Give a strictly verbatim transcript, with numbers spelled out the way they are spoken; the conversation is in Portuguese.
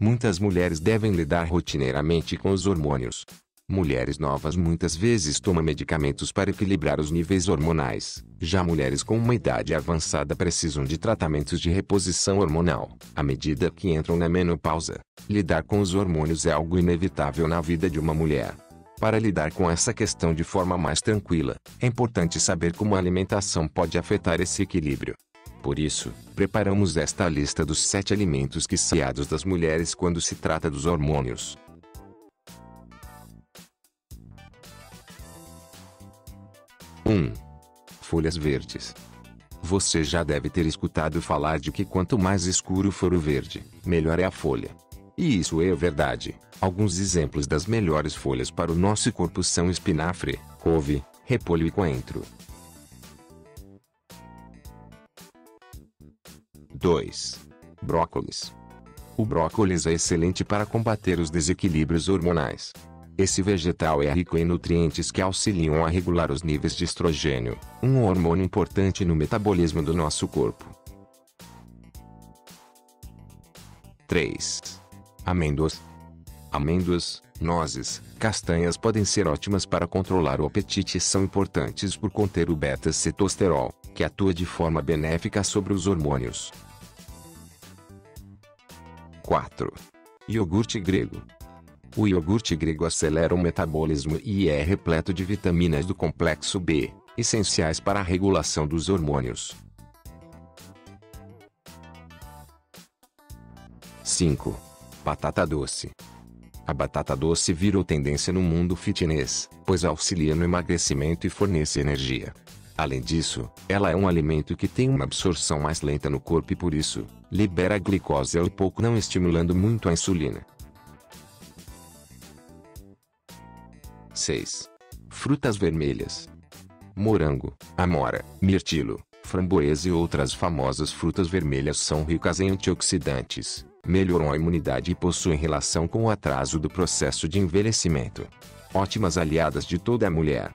Muitas mulheres devem lidar rotineiramente com os hormônios. Mulheres novas muitas vezes tomam medicamentos para equilibrar os níveis hormonais. Já mulheres com uma idade avançada precisam de tratamentos de reposição hormonal, à medida que entram na menopausa. Lidar com os hormônios é algo inevitável na vida de uma mulher. Para lidar com essa questão de forma mais tranquila, é importante saber como a alimentação pode afetar esse equilíbrio. Por isso, preparamos esta lista dos sete alimentos que são aliados das mulheres quando se trata dos hormônios. um. Folhas verdes. Você já deve ter escutado falar de que quanto mais escuro for o verde, melhor é a folha. E isso é verdade. Alguns exemplos das melhores folhas para o nosso corpo são espinafre, couve, repolho e coentro. dois. Brócolis. O brócolis é excelente para combater os desequilíbrios hormonais. Esse vegetal é rico em nutrientes que auxiliam a regular os níveis de estrogênio, um hormônio importante no metabolismo do nosso corpo. três. Amêndoas. Amêndoas, nozes, castanhas podem ser ótimas para controlar o apetite e são importantes por conter o beta-citosterol, que atua de forma benéfica sobre os hormônios. quatro. Iogurte grego. O iogurte grego acelera o metabolismo e é repleto de vitaminas do complexo B, essenciais para a regulação dos hormônios. cinco. Batata doce. A batata doce virou tendência no mundo fitness, pois auxilia no emagrecimento e fornece energia. Além disso, ela é um alimento que tem uma absorção mais lenta no corpo e por isso, libera a glicose ao pouco, não estimulando muito a insulina. seis. Frutas vermelhas. Morango, amora, mirtilo, framboesa e outras famosas frutas vermelhas são ricas em antioxidantes, melhoram a imunidade e possuem relação com o atraso do processo de envelhecimento. Ótimas aliadas de toda mulher,